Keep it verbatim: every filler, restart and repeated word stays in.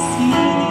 see.